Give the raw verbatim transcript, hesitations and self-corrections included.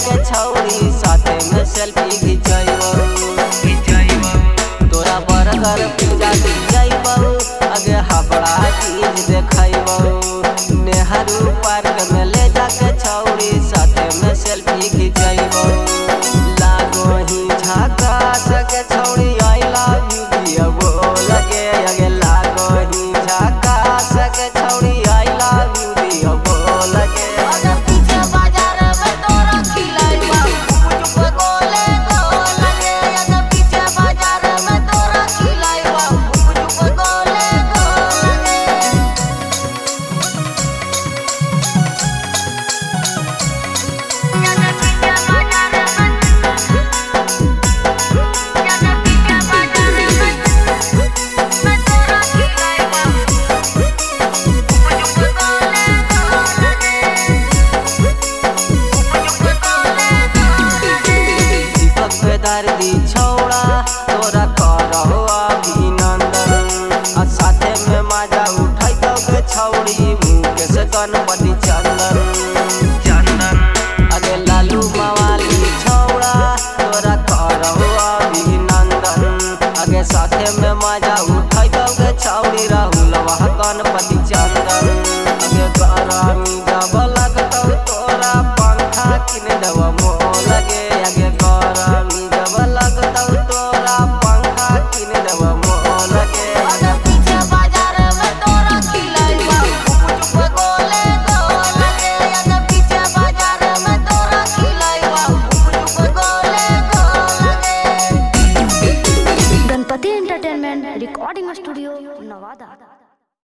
के छौड़ी साथे में सेल्फी खिंचैबौ खिंचैबौ तोरा बरगर पूजा दियैबौ अगे हमरा चीज देखैबौ नेहरू पार्क में ले जाके छौड़ी साथे में सेल्फी खिंचैबौ।